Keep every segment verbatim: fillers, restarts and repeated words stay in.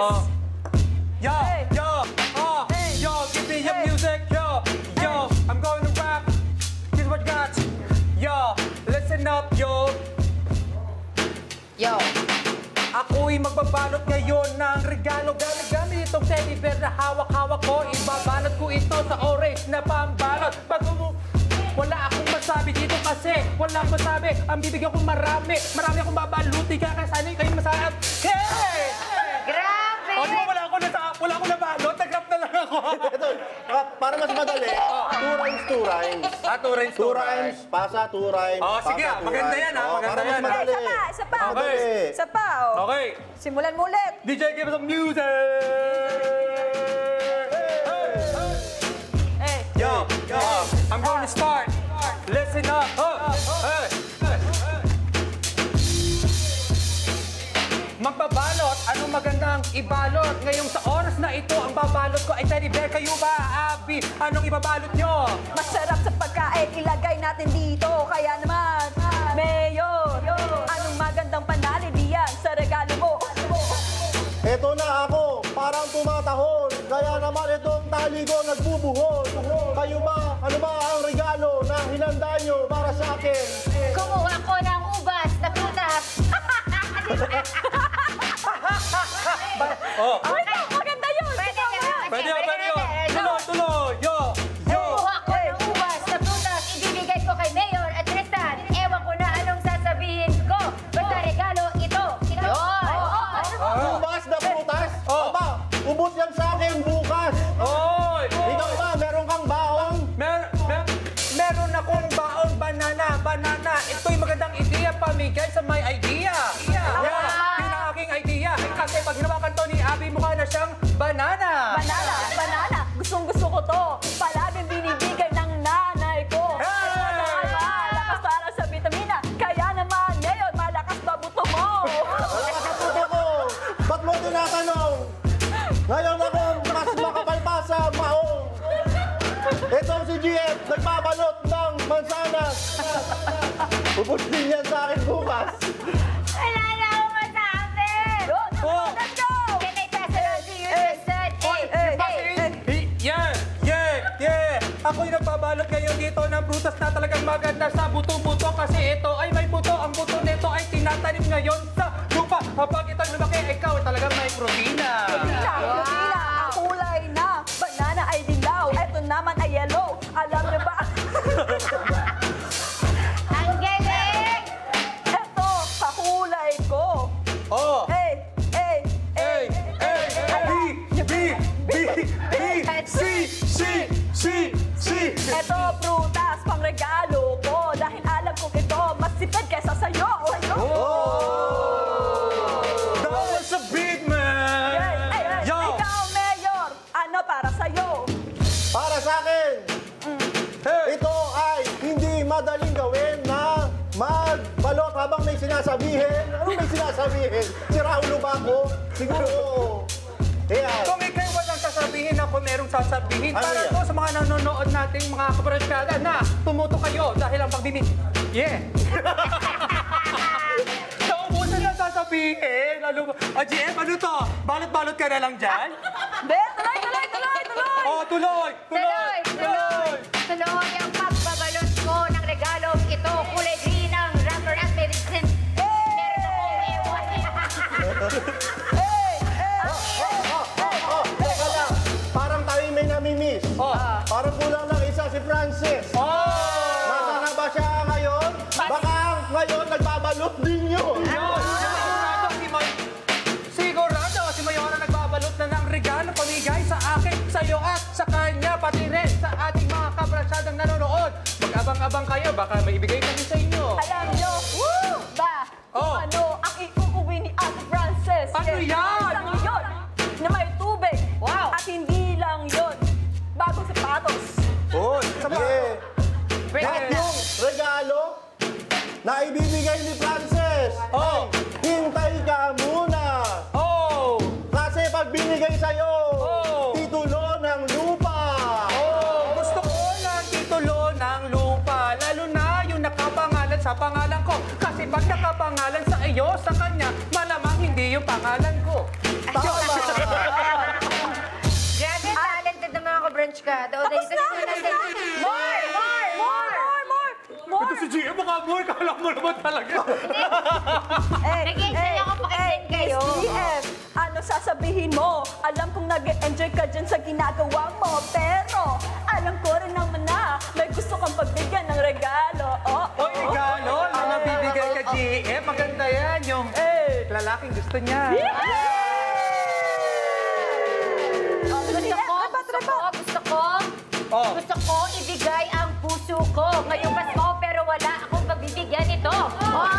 Yo, yo, yo, oh, yo, give me your music, yo, yo, I'm going to rap, here's what got, yo, listen up, yo. Yo, ako'y magbabalot ngayon ng regalo, gamit-gamit itong teddy bear na hawak-hawak ko, ibabalot ko ito sa orange na pambalot, bago mo, wala akong masabi dito kasi, wala akong masabi, ang bibigyan ko marami, marami akong babaluti ka, kaya sana kayo masarap, hey! O, di ba wala ako na, wala ako na balot? Nag-rap na lang ako. Ito, para mas madali, two rhymes, two rhymes. Ah, two rhymes, two rhymes. Pasa, two rhymes. O, sige, maganda yan, ha? Maganda yan. Ay, isa pa, isa pa. Isa pa, o. Okay. Simulan mo ulit. D J, give us some music! Hey! Yo, yo, I'm going to start. Listen up. Hey! Magbabalot, anong magandang ibalot? Ngayong sa oras na ito, ang babalot ko ay teddy bear. Kayo ba, Abby? Anong ibabalot nyo? Masarap sa pagkain, ilagay natin dito. Kaya naman, Mayor, anong magandang panali diyan sa regalo mo? Ito na ako, parang tumatahol. Kaya naman itong tali ko nagbubuhol. Kayo ba, ano ba ang regalo na hinanda nyo para sa akin? Kumuha ko ng ubas na putas. Oh. Ay, no, maganda yun! Pwede yun, pwede yun! Pwede yun! Tuloy, tuloy! Yo! Yo! Kumuha ko ng ubas sa prutas, ibibigay ko kay Mayor at Tristan. Ewan ko na anong sasabihin ko. Basta regalo ito. Yun! Ubas na prutas? Aba, ubos yan sa akin bukas! Oy! Ikaw ba, meron kang baon? Meron akong baon, banana, banana. Ito'y magandang ideya, pamigay sa may idea. Kasi pag hinawakan to ni Abby, mukha na siyang banana. Banana, banana. Gustong-gusto ko to. Palaging binibigay ng nanay ko. Hey! Malakas para sa vitamina. Kaya naman, ngayon, malakas na buto mo. Malakas na buto ko. Ba't mo tinatanong? Ngayon ako, mas makapalpa sa maong. Ito si G F, nagbabalot ng mansanas. Ubus din yan sa akin bukas. Ako'y nagbabalot ngayon dito ng prutas na talagang maganda sa buto-buto kasi ito ay may buto. Ang buto nito ay tinatanim ngayon sa lupa. Habang ito'y lumaki, ikaw ay talagang may protina. Protina, protina. Ang kulay na banana ay dilaw. Ito naman ay yellow. Alam niyo ba? Ang galing! Ito, sa kulay ko. Oh! Hey! Hey! Hey! Hey! B! B! B! B! C! C! C! Si! Ito, prutas, pang regalo ko. Dahil alam kong ito, mas sipid kesa sa'yo. That was a big man! Yo! Ikaw, Mayor, ano para sa'yo? Para sa'kin! Ito ay hindi madaling gawin na magbalot habang may sinasabihin. Anong may sinasabihin? Si Raulo ba ako? Siguro, kung ikay walang sasabihin ako, merong sasabihin. Para to sa mga nanonood nating mga kabarkada na tumuto kayo dahil ang pagbibig. Yeah! Naubusan na sasabihin. O, G M, ano to? Balot-balot ka na lang dyan? Bes, tuloy, tuloy, tuloy, tuloy! O, tuloy, tuloy, tuloy! Tuloy ang pagbabalot ko ng regalo. Ito, kulay green ang rubber at medicine. Meron akong ewan. Hey! Hey! Namimiss. Oh. Parang kulang lang isa si Francis. Oh. Nasa na ba siya ngayon? Baka ngayon nagbabalot din yun. Yun. Sigurado si May... Sigurado si Mayora nagbabalot na ng regalo pamigay sa akin, sa'yo at sa kanya, pati rin sa ating mga kabrasyadang nanonood. Mag-abang-abang kayo, baka may ibigay kami sa inyo. Alam nyo, woo! Ba, oh. Ano ang ikukuwi ni Ate Francis? Ano yes. Yan? Isang wow. Yun na may tubig. Wow. At hindi lang yun. Bagong sapatos. Uy! Yeah! At yung regalo na ibibigay ni Frances, oh. Hintay ka muna! Oh. Kasi pag binigay sa'yo, oh. Titulo ng lupa! Oh. Gusto ko lang titulo ng lupa, lalo na yung nakapangalan sa pangalan ko. Kasi pag nakapangalan sa iyo, sa kanya, malamang hindi yung pangalan ko. Tama! ka. The tapos na! More! More! More! More! More! More! Ito si Gia, baka more. Kala mo naman talaga. Nag-enjoy ako pakinggan kayo. S D F, ano sasabihin mo? Alam kong nag-enjoy ka dyan sa ginagawa mo, pero alam ko rin naman na may gusto kang pagbigyan ng regalo. Oy, regalo? Ang nabibigay ka, G F. Maganda yan yung lalaking gusto niya. Oh. Gusto ko ibigay ang puso ko. Ngayong Pasko, pero wala akong pagbibigyan nito. Oh!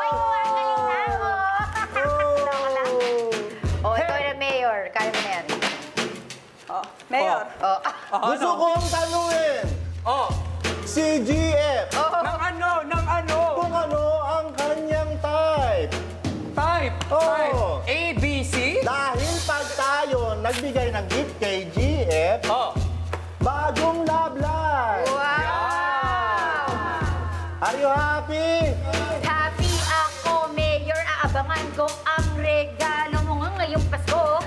Uy, magaling na ako! Oh, ito na, Mayor. Kaya mo na yan. Oh, Mayor. Oh. Oh. Gusto ko ang tanungin. Oh. Si G F. Oh. Nang ano, nang ano. Kung ano ang kanyang type. Type? Oh. Type. A, B, C? Dahil pag tayo nagbigay ng gift kay G F, oh. Bagong love life. Wow! Are you happy? Happy ako, Mayor. Aabangan ko ang regalo mo ngayong Pasko.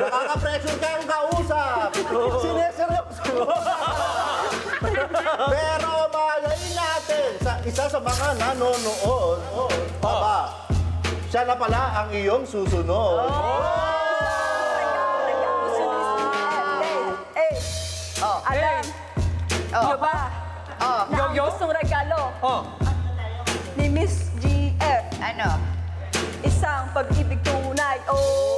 Nakaka-pressure ka ang kausap. Sineseryoso ko. Pero malay natin sa isa sa mga nanonood. Oh. Baba, siya na pala ang iyong susunod. Oh. Alam, oh. Ba? Oh. Na ang gustong regalo oh. Ni Miss G F. Ano? Isang pag-ibig tunay. Oh!